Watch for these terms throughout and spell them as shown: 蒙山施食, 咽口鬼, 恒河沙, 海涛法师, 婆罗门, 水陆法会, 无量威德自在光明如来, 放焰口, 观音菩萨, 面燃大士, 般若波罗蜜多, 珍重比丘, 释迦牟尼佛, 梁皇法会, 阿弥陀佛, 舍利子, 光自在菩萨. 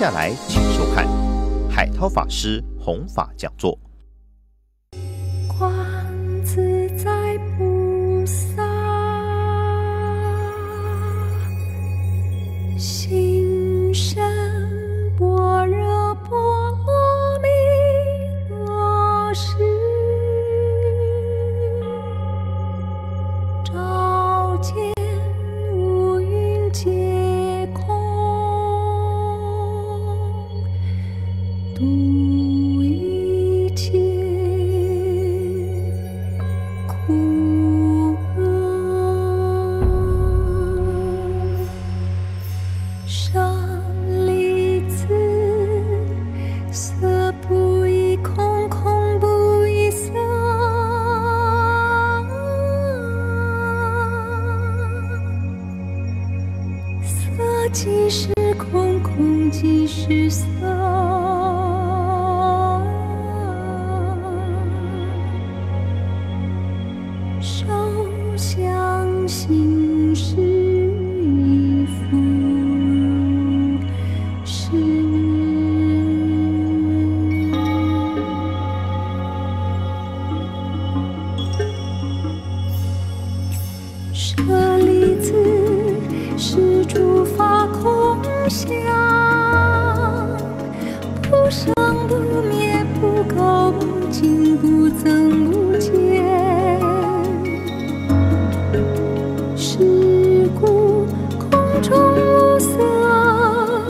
下来，请收看海涛法师弘法讲座。光自在菩萨心生般若波罗蜜多时，照见五蕴皆。 即是空，空即是色。受想行识亦复如是。舍利子，是诸法。 相不生不灭，不垢不净，不增不减。是故空中无色，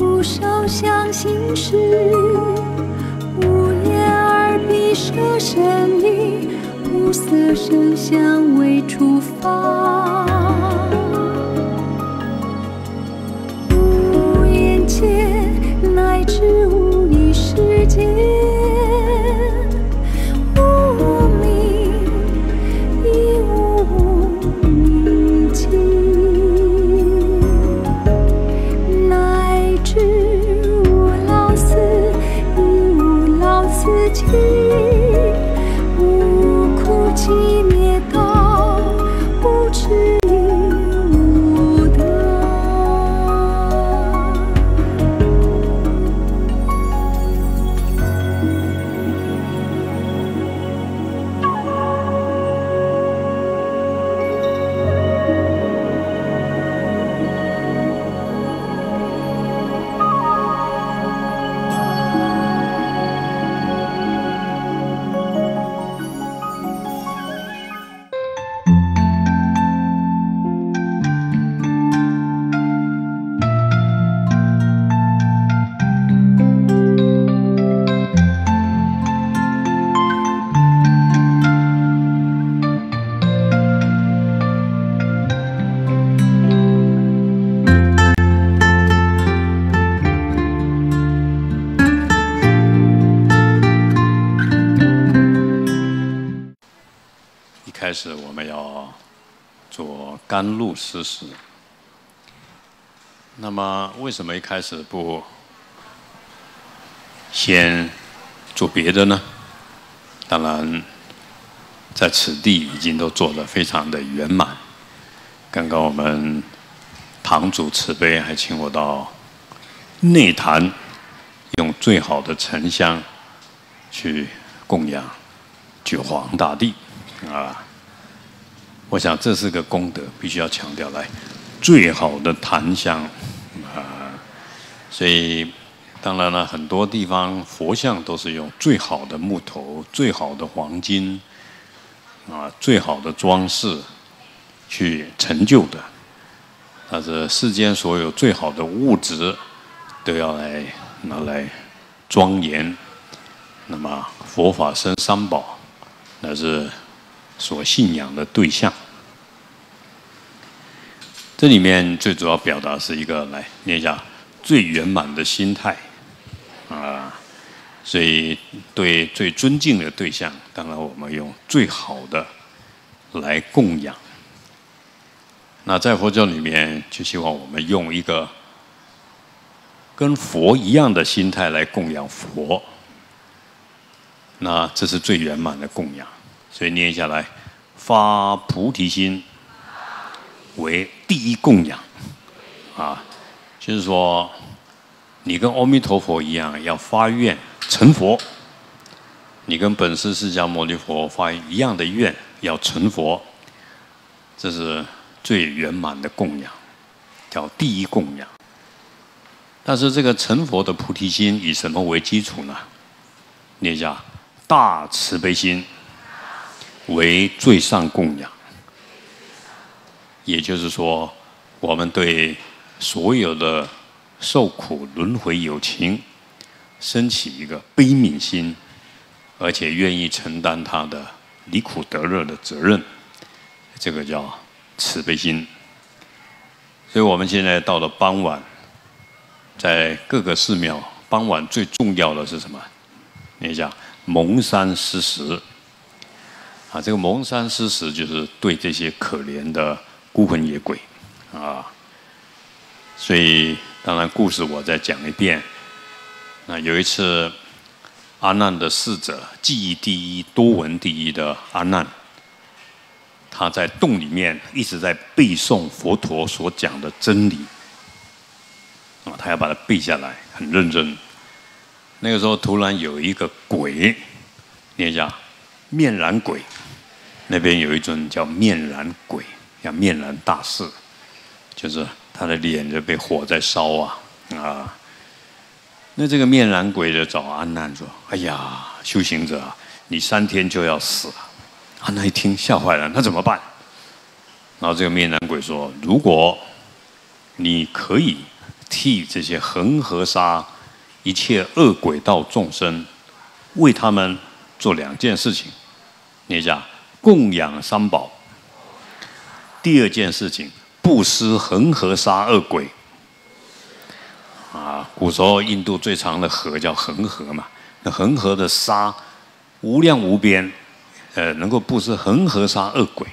无受想行识，无眼耳鼻舌身意，无色声香味触法。 乃至无一世界，无明亦无明尽，乃至无老死亦无老死尽，无苦集灭道，不痴。 开始我们要做甘露施食。那么为什么一开始不先做别的呢？当然，在此地已经都做得非常的圆满。刚刚我们堂主慈悲还请我到内坛，用最好的沉香去供养九皇大帝啊。 我想这是个功德，必须要强调来，最好的檀香啊，所以当然了，很多地方佛像都是用最好的木头、最好的黄金啊、最好的装饰去成就的，但是世间所有最好的物质都要来拿来庄严。那么佛法僧三宝，那是所信仰的对象。 这里面最主要表达是一个，来念一下最圆满的心态啊，所以对最尊敬的对象，当然我们用最好的来供养。那在佛教里面，就希望我们用一个跟佛一样的心态来供养佛，那这是最圆满的供养。所以念下来，发菩提心。 为第一供养，啊，就是说，你跟阿弥陀佛一样，要发愿成佛。你跟本师释迦牟尼佛发一样的愿，要成佛。这是最圆满的供养，叫第一供养。但是这个成佛的菩提心以什么为基础呢？念一下：大慈悲心为最上供养。也就是说，我们对所有的受苦轮回有情，升起一个悲悯心，而且愿意承担他的离苦得乐的责任，这个叫慈悲心。所以我们现在到了傍晚，在各个寺庙，傍晚最重要的是什么？你讲蒙山施食啊，这个蒙山施食就是对这些可怜的孤魂野鬼啊。所以当然故事我再讲一遍。那有一次，阿难的侍者，记忆第一、多闻第一的阿难，他在洞里面一直在背诵佛陀所讲的真理啊，他要把它背下来，很认真。那个时候突然有一个鬼，念一下面燃鬼，那边有一尊叫面燃鬼，叫面燃大士，就是他的脸就被火在烧啊啊！那这个面燃鬼就找阿难说：“哎呀，修行者啊，你3天就要死了。”阿难一听吓坏了，那怎么办？然后这个面燃鬼说：“如果你可以替这些恒河沙一切恶鬼道众生，为他们做2件事情，念一下供养3宝。第2件事情，布施恒河沙恶鬼。”啊，古时候印度最长的河叫恒河嘛，那恒河的沙无量无边，能够布施恒河沙恶鬼，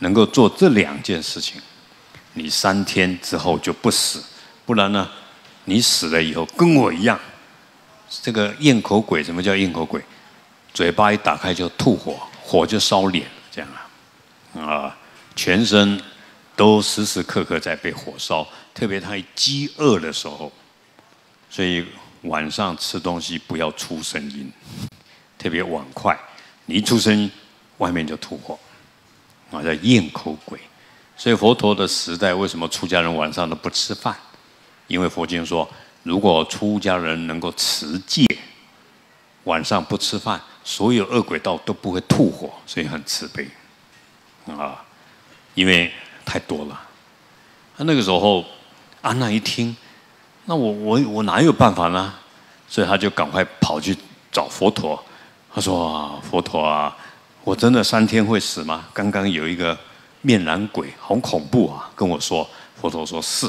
能够做这2件事情，你3天之后就不死，不然呢，你死了以后跟我一样，这个咽口鬼，什么叫咽口鬼？嘴巴一打开就吐火，火就烧脸，这样啊，啊，全身都时时刻刻在被火烧，特别他饥饿的时候，所以晚上吃东西不要出声音，特别碗筷，你一出声音，外面就吐火，啊，叫咽口鬼。所以佛陀的时代，为什么出家人晚上都不吃饭？因为佛经说，如果出家人能够持戒，晚上不吃饭，所有恶鬼道都不会吐火，所以很慈悲啊，因为太多了。那个时候，阿难一听，那我哪有办法呢？所以他就赶快跑去找佛陀。他说：“啊，佛陀啊，我真的3天会死吗？刚刚有一个面燃鬼，好恐怖啊，跟我说。”佛陀说：“是。”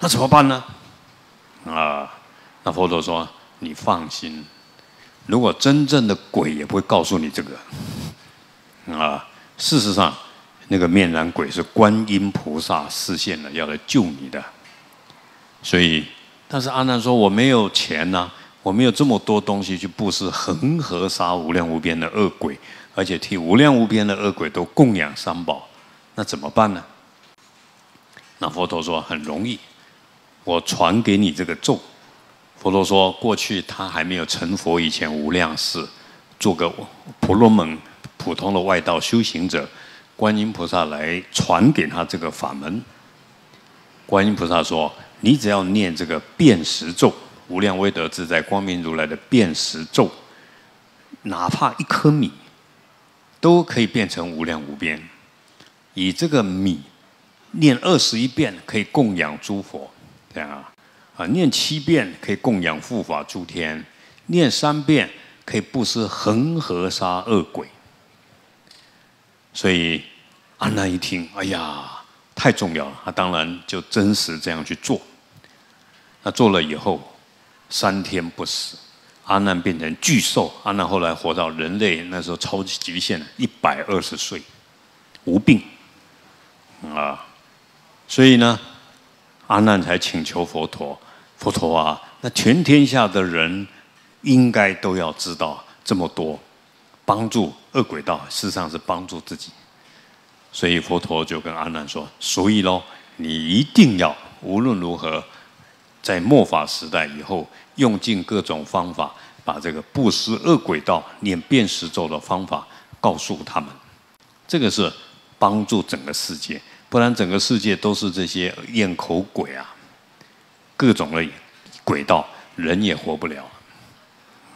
那怎么办呢？啊，那佛陀说：“你放心，如果真正的鬼也不会告诉你这个。啊，事实上。”那个面燃鬼是观音菩萨示现了，要来救你的。所以，但是阿难说：“我没有钱呐、啊，我没有这么多东西去布施恒河沙无量无边的恶鬼，而且替无量无边的恶鬼都供养3宝，那怎么办呢？”那佛陀说：“很容易，我传给你这个咒。”佛陀说：“过去他还没有成佛以前，无量世做个婆罗门普通的外道修行者。”观音菩萨来传给他这个法门。观音菩萨说：“你只要念这个辨识咒，无量威德自在光明如来的辨识咒，哪怕1颗米，都可以变成无量无边。以这个米念21遍，可以供养诸佛，这样啊啊，念7遍可以供养护法诸天，念3遍可以布施恒河沙恶鬼。”所以阿难一听，哎呀，太重要了！他当然就真实这样去做。那做了以后，3天不死，阿难变成巨兽。阿难后来活到人类那时候超级极限了，120岁，无病啊。所以呢，阿难才请求佛陀：“佛陀啊，那全天下的人应该都要知道这么多。”帮助恶鬼道，事实上是帮助自己，所以佛陀就跟阿难说：“所以咯，你一定要无论如何在末法时代以后，用尽各种方法，把这个布施恶鬼道、念遍十咒的方法告诉他们。这个是帮助整个世界，不然整个世界都是这些咽口鬼啊，各种的鬼道，人也活不了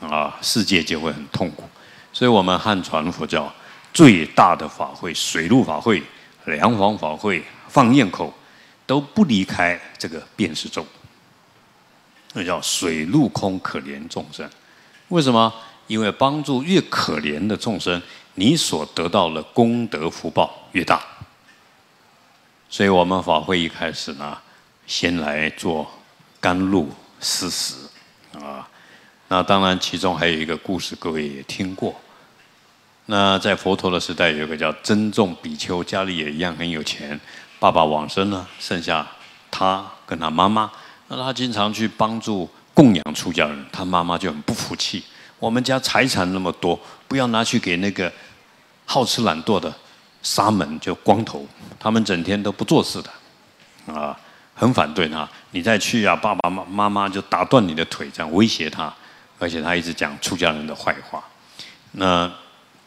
啊，世界就会很痛苦。所以，我们汉传佛教最大的法会——水陆法会、梁皇法会、放焰口，都不离开这个遍十咒。 那叫水陆空可怜众生，为什么？因为帮助越可怜的众生，你所得到的功德福报越大。所以我们法会一开始呢，先来做甘露施食啊。那当然，其中还有一个故事，各位也听过。那在佛陀的时代，有一个叫珍重比丘，家里也一样很有钱，爸爸往生了，剩下他跟他妈妈。 那他经常去帮助供养出家人，他妈妈就很不服气。我们家财产那么多，不要拿去给那个好吃懒惰的沙门，就光头，他们整天都不做事的，啊，很反对他。你再去啊，爸爸妈妈就打断你的腿，这样威胁他。而且他一直讲出家人的坏话。那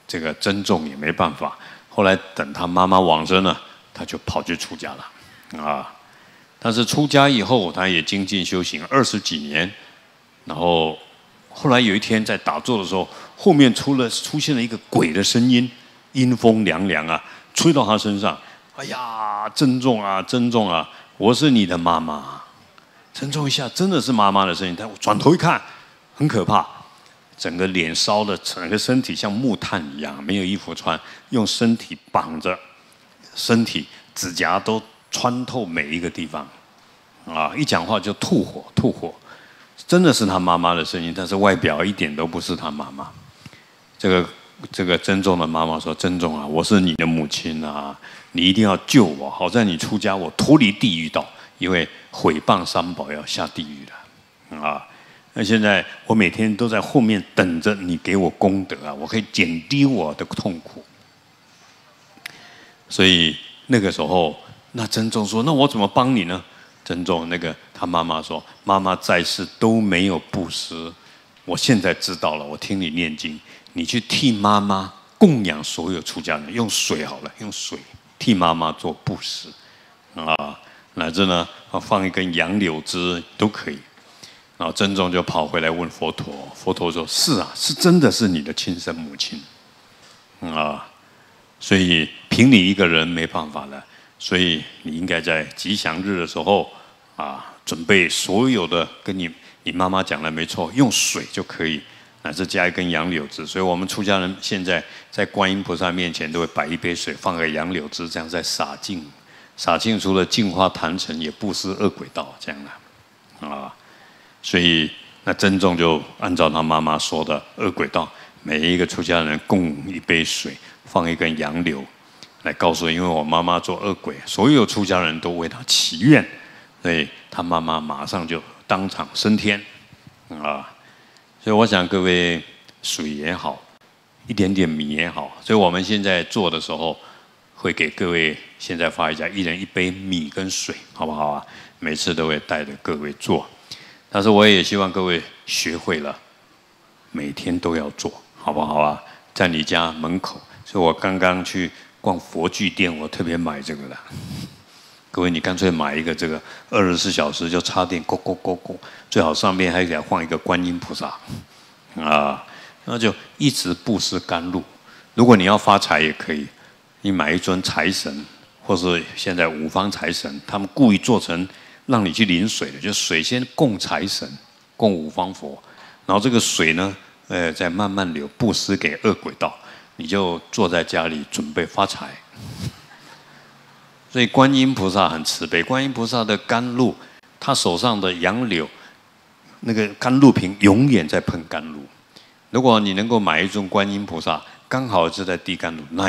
这个珍重也没办法。后来等他妈妈往生了，他就跑去出家了，啊。 但是出家以后，他也精进修行20几年，然后后来有一天在打坐的时候，后面出现了一个鬼的声音，阴风凉凉啊，吹到他身上。哎呀，珍重啊，珍重啊，我是你的妈妈，珍重一下，真的是妈妈的声音。但我转头一看，很可怕，整个脸烧的，整个身体像木炭一样，没有衣服穿，用身体绑着，身体指甲都 穿透每一个地方，啊！一讲话就吐火，吐火，真的是他妈妈的声音，但是外表一点都不是他妈妈。这个珍重的妈妈说：“珍重啊，我是你的母亲啊，你一定要救我。好在你出家，我脱离地狱道，因为毁谤三宝要下地狱了啊！那现在我每天都在后面等着你给我功德啊，我可以减低我的痛苦。”所以那个时候， 那珍重说：“那我怎么帮你呢？”珍重那个他妈妈说：“妈妈在世都没有布施，我现在知道了。我听你念经，你去替妈妈供养所有出家人，用水好了，用水替妈妈做布施啊，乃至呢放一根杨柳枝都可以。”然后珍重就跑回来问佛陀，佛陀说：“是啊，是真的是你的亲生母亲啊，所以凭你一个人没办法了。” 所以你应该在吉祥日的时候啊，准备所有的跟你妈妈讲的没错，用水就可以，乃至加一根杨柳枝。所以我们出家人现在在观音菩萨面前都会摆一杯水，放个杨柳枝，这样在洒净。洒净除了净化坛城，也布施恶鬼道这样的啊。所以那珍重就按照他妈妈说的恶鬼道，每一个出家人供一杯水，放一根杨柳。 来告诉，因为我妈妈做恶鬼，所有出家人都为她祈愿，所以她妈妈马上就当场升天，啊！所以我想各位水也好，一点点米也好，所以我们现在做的时候，会给各位现在发一下，一人一杯米跟水，好不好啊？每次都会带着各位做，但是我也希望各位学会了，每天都要做，好不好啊？在你家门口，所以我刚刚去 逛佛具店，我特别买这个的。各位，你干脆买一个这个，24小时就插电，咕咕咕咕，最好上面还给它放一个观音菩萨，啊，那就一直布施甘露。如果你要发财也可以，你买一尊财神，或是现在五方财神，他们故意做成让你去淋水的，就水先供财神，供五方佛，然后这个水呢，再慢慢流，布施给恶鬼道。 你就坐在家里准备发财，所以观音菩萨很慈悲。观音菩萨的甘露，他手上的杨柳，那个甘露瓶永远在喷甘露。如果你能够买一尊观音菩萨，刚好是在滴甘露，那